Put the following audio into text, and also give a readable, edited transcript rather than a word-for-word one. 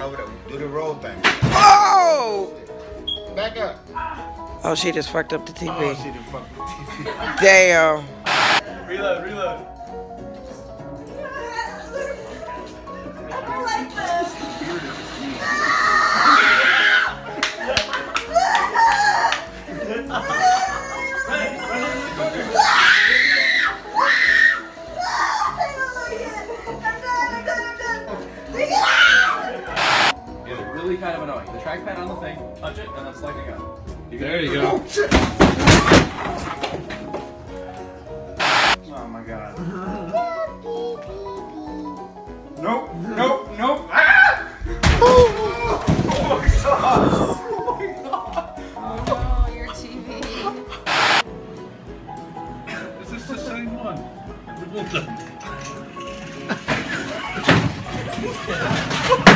down over there. Do the roll thing. Oh! Back up. Oh, she just fucked up the TV. Oh, she just fucked the TV. Damn. Reload, reload. Kind of annoying. The trackpad on the thing, touch it, and it's lighting up. There you go. Oh, shit. Oh my god. Nope, nope, nope. Ah! Oh, oh, god. Oh my god. Oh no, your TV. This is the same one. What the?